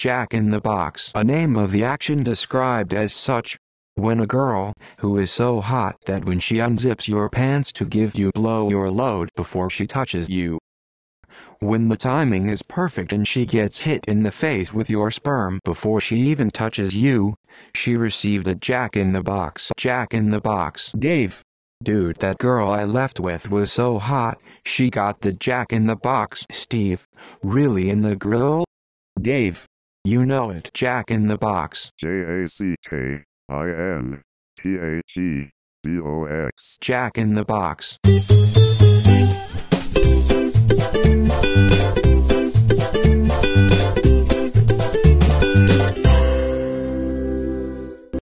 Jack in the Box, a name of the action described as such. When a girl, who is so hot that when she unzips your pants to give you blow your load before she touches you. When the timing is perfect and she gets hit in the face with your sperm before she even touches you, she received a Jack in the Box. Jack in the Box. Dave. Dude, that girl I left with was so hot, she got the Jack in the Box. Steve. Really in the grill? Dave. You know it. Jack in the Box. JACK IN THE BOX. Jack in the Box.